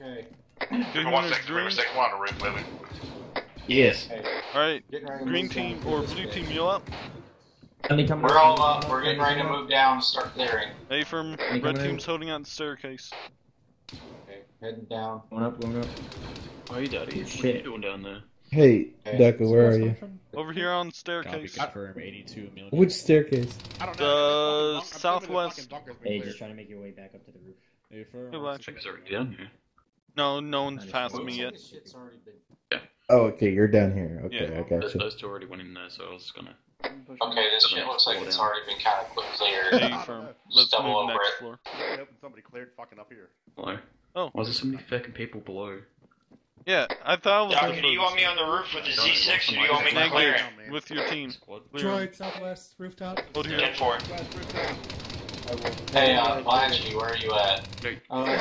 Okay. Give me one second, come on, Rick, Lily. Yes. Okay. Alright, green team or blue team, you'll up? We're all up, we're getting ready to move down and start clearing. Affirm, red team's holding out the staircase. Okay, heading down. Going up. Oh, you daddy, what are you doing down there? Hey, Decker, where are you? Over here on the staircase. Confirm 82 million. Which staircase? I don't know. The southwest. Hey, just trying to make your way back up to the roof. Down here. No, no one's passed me yet. Yeah. Oh, okay, you're down here. Okay, yeah. I got you. Those two already went in there, so I was gonna. Okay, this shit looks like it's already been kind of cleared. Hey, let's double over it. Floor. Somebody cleared fucking up here. Hello. Oh. Why is there so many fucking people below? Yeah, I thought it was. Doc, do you want me on the roof with the Z6 or do you want me to clear it? With your team. Droid, southwest, rooftop. 10-4. Hey, Blanche, where are you at? I'm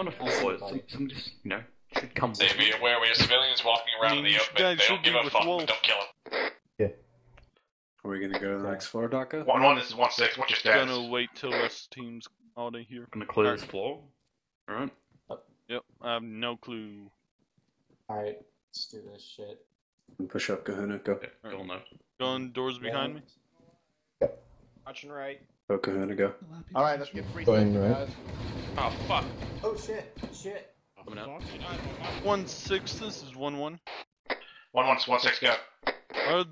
on a floor. Somebody just, you know, should come. They be aware we have civilians walking around in the open. They don't give a fuck, but don't kill them. Yeah. Are we gonna go to the next floor, Daka? 1-1, this is 1-6, what's your status? I'm gonna wait till this team's out of here. I'm gonna clear this floor. Alright. Yep, I have no clue. Alright, let's do this shit. Push up, Kahuna, go. Yeah, go left. Going doors behind me? Yep. Watching right. Go, Kahuna, go. Alright, let's get free things, guys. Oh, fuck. Oh, shit. Shit. Coming out. 1-6, this is 1-1. 1-1, 1-6, go. Are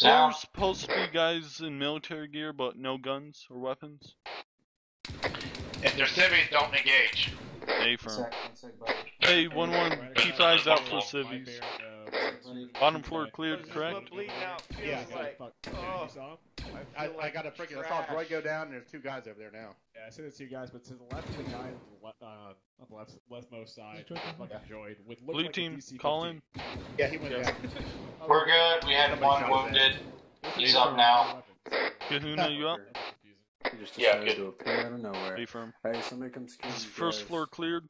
there supposed to be guys in military gear, but no guns or weapons? If they're civvies, don't engage. Hey, 1-1, keep eyes out for civvies. Bottom floor cleared, correct? Yeah, I got a freaking. I saw Droid go down, and there's two guys over there now. Yeah, I see there's two guys, but to the left is the guy on the leftmost side. Droid with blue team, call him. Yeah, he went down. We're good. We had one wounded. He's up now. Kahuna, you up? Just yeah, to appear out of nowhere. Be firm. Hey, somebody come scan. First floor cleared.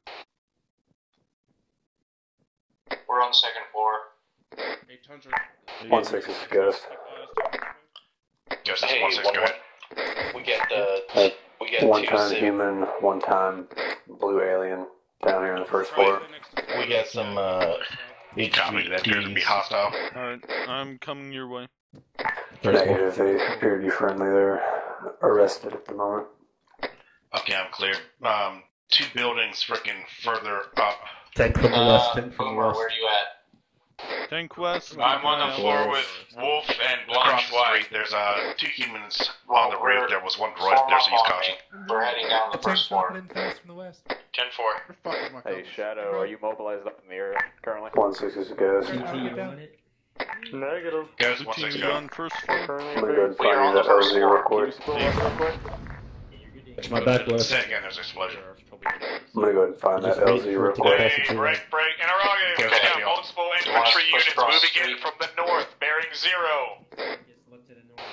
We're on second floor. 1-6 is good. Yes, hey, 1-6 good. We get the one-time human, one-time blue alien down here on the first floor. We get some HVT that appears to be hostile. All right, I'm coming your way. Negative, they appear to be friendly there. Arrested at the moment. Okay, I'm clear. Two buildings freaking further up. Tank from the west, tank from the west. Where are you at? Tank west. I'm on the floor with Wolf and Blanche White. There's two humans on the roof. There was one droid there, so he's caution. We're heading down the first floor. 10-4. Hey, Shadow, are you mobilized up in the area currently? 1-6 is a go. Negative. Guys, 1-6 on first floor. We are on the first floor. It's my back left. Say again, there's an explosion. I'm gonna go ahead and find that LZ real quick. Break, interrogate. We've got multiple infantry units moving in from the north, bearing 0.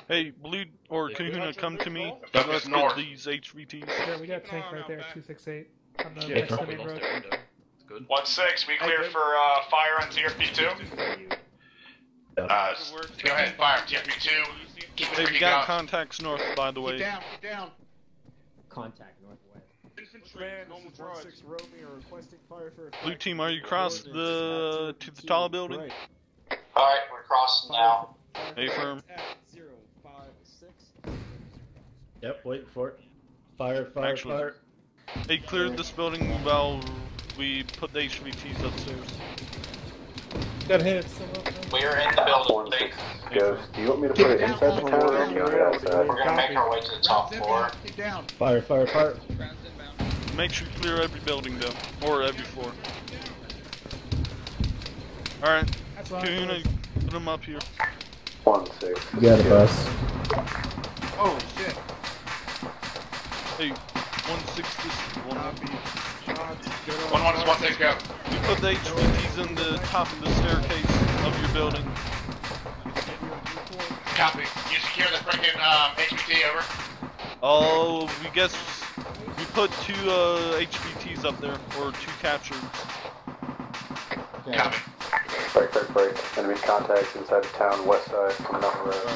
Hey, Blue or Kahuna, come to me. Let's get these HVTs. Yeah, we got a tank right there, 268. On the next to the road. 1-6, we clear for fire on TRP2. Go ahead and fire TFP2. They've got contacts north, by the way. Get down. Contact northwest. Blue team, are you across the to the tall building? Alright, we're crossing now. Affirm. Yep, waiting for it. Fire. They cleared this building while we put the HVTs upstairs. Got hits. We are in the building. Do you want me to put it inside the tower or do you want it outside? We're gonna make our way to the top floor. Fire. Make sure you clear every building though, or every floor. Alright, Kahuna, put them up here. 1-6. You got it, boss. Oh shit. Hey, 1-6 this one. 1-1 is 1-6, go. You put the HVTs in the top of the staircase of your building. Copy. You secure the freaking HVT, over. Oh, we guess we put two HVTs up there, or two captured. Okay. Copy. Break. Enemy contacts inside the town, west side, coming up the road.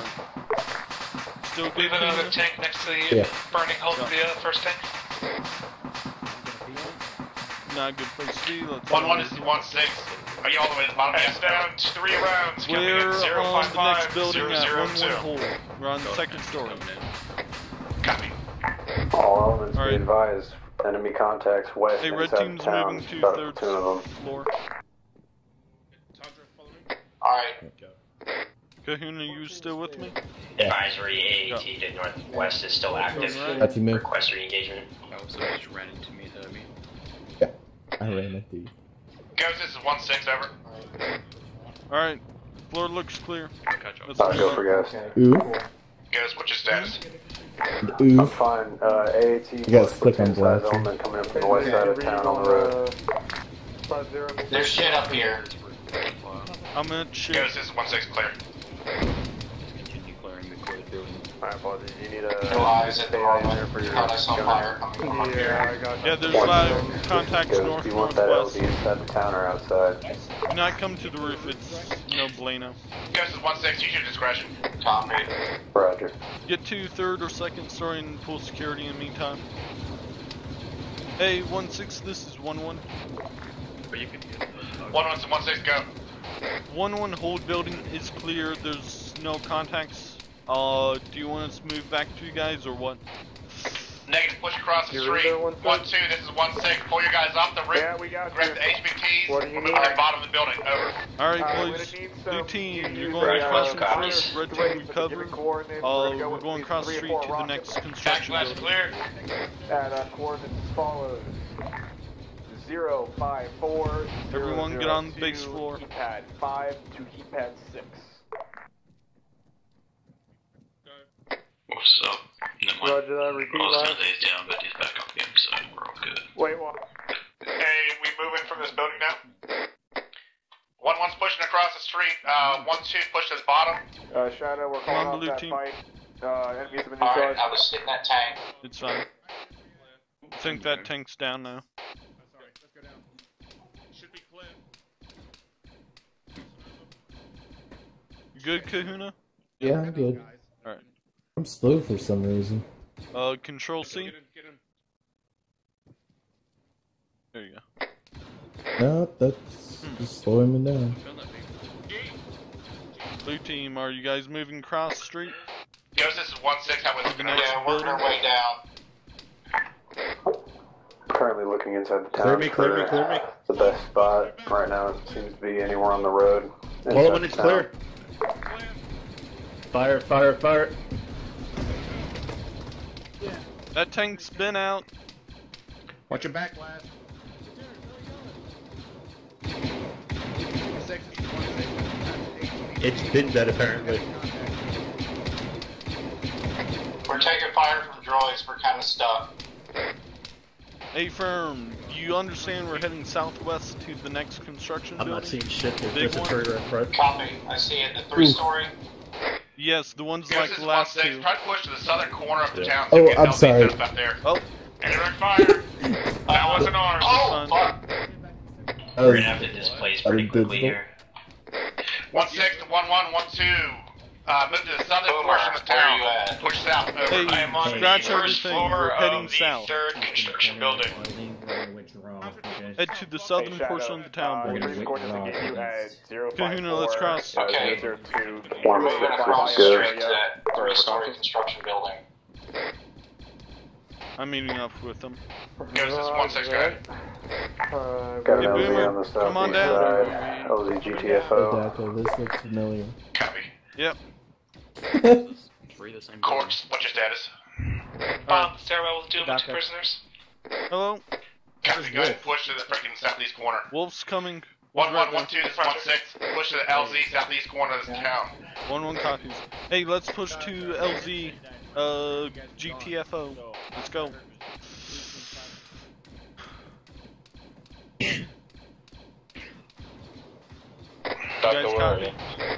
Still leave another tank next to the burning hole of the first tank. not a good place to be. Let's 1-1 is 1-6. Are you all the way to the bottom? Yes, down 3 rounds. We're on the next building at 114. We're on the second story. Copy. All elements be advised. Enemy contacts west and south of town. Moving to third floor. Alright. Cahoon, are you still with me? Yeah. Advisory AAT to northwest is still active. That's you, request re-engagement. Oh, so I just ran into me, Herbie. Yeah, I ran into you. Guys, this is 1-6, over. Alright, floor looks clear. Alright, go for guys. Ooh. Guys, what's your status? Ooh. I'm fine. AAT, you guys click on blast. Coming in from the west side of town on the road. There's shit up here. I'm gonna shoot. Guys, this is 1-6, clear. Continue clearing the clear building. Alright, Paul, you need a... No eyes at the wrong way. Caught us on fire. Yeah, there's a lot of contacts north, northwest. Do you want that LZ inside the town or outside? Do not come to the roof, it's no bueno. Guys, this is 1-6, use your discretion. Copy. Roger. Get to third or second story and pull security in the meantime. Hey, 1-6, this is 1-1. But you can get it. 1-1 to 1-6, go. 1-1 hold building is clear, there's no contacts. Do you want us to move back 2 guys or what? Negative, push across the street. 1-2, this is 1-6. Pull your guys off the roof. Yeah, we got grab you. The HVTs. We're moving to the bottom of the building. Over. Alright, boys. New team, you're going across the street. Red team, we cover. We're going across the street to the next construction building. Clear. And coordinates as follows. 054. Everyone get on the base floor. Keypad 5 to keypad 6. What's up? Roger that, repeat that. He's down, but he's back up again, so we're all good. Wait, what? Hey, we moving from this building now? 1-1's pushing across the street. 1-2 push to the bottom. Shana, we're calling off that fight. Enemies have been neutralized. Alright, I was hitting that tank. It's fine. I think that tank's down now. Good, Kahuna? Yeah, I'm good. Alright. I'm slow for some reason. Control C? Get in. There you go. Nope, that's just slowing me down. Blue team, are you guys moving across the street? Yo, this is 1-6, I was gonna working our way down. Currently looking inside the town. Clear me. The best spot right now seems to be anywhere on the road. Well, when it's clear. Fire. Yeah. That tank's been out. Watch your back, lad. It's been dead, apparently. We're taking fire from droids. We're kind of stuck. Hey, firm. Do you understand we're heading southwest to the next construction building? I'm not seeing shit. There's a tree right front. Copy. I see it. The 3-story. Yes, the ones like the last 2. Try to push to the southern corner of the town. Oh, I'm sorry. Oh. Indirect fire. That wasn't ours. Oh, fuck. We're gonna have to displace pretty quickly here. 1-6 to 1-1, 1-2. Move to the southern portion of the town. Push south. Over. Hey, I am on the first floor of the 3rd construction building. Head to the southern portion of the town, boys. Kahuna, let's cross. Okay. We're moving across straight to that 3-story construction building. I'm meeting up with them. Goes this 1-6, go ahead. Got an LZ on the southeast side. LZ GTFO. This looks familiar. Copy. Yep. Corpse, what's your status? Stairwell with 2 prisoners. Hello? Copy, go ahead, push to the freaking southeast corner. Wolf's coming. 1-1, 1-2, this is 1-6. Push to the LZ southeast corner of the town. 1-1 copies. Hey, let's push to LZ, GTFO. Let's go.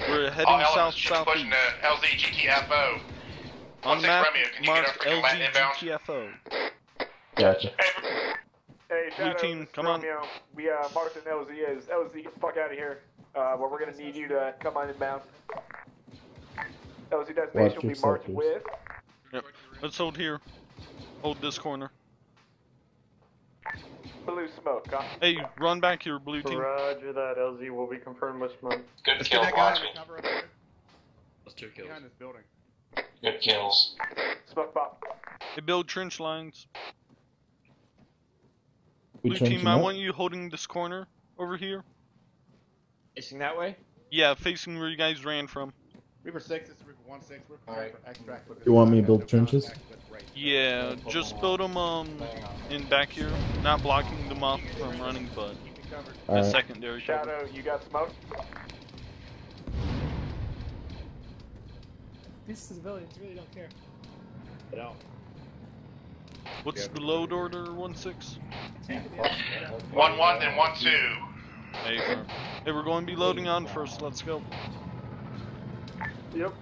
We're heading south. Pushing to LZ GTFO. On map, mark LZ GTFO. Gotcha. Hey, Blue team, come on. We marked an LZ as LZ. Get the fuck out of here. But we're gonna need you to come on inbound. LZ destination will be marked with. Yep. Let's hold here. Hold this corner. blue smoke. Copy. Hey, run back your blue team. Roger that, LZ. Will be confirmed with smoke. Good kill, Blotchy. That's 2 kills. Behind this building. Good kills. Smoke pop. They build trench lines. Blue team, I want you holding this corner over here. Facing that way? Yeah, facing where you guys ran from. Reaper 6, this is Reaper 1-6, we're preparing for extract. You want me to build trenches? Yeah, just build them in back here. Not blocking them off from running, but a secondary shot. Shadow, you got smoke? This is civilians, really don't care. They don't. What's the load order, 1-6? 1-1 and 1-2. Hey, we're going to be loading on first, let's go. Yep.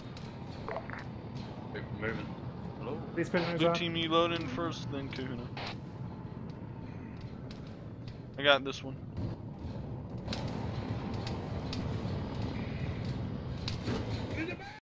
We're moving. Hello? These prisoners are. Blue team, you load in first, then Kahuna. I got this one.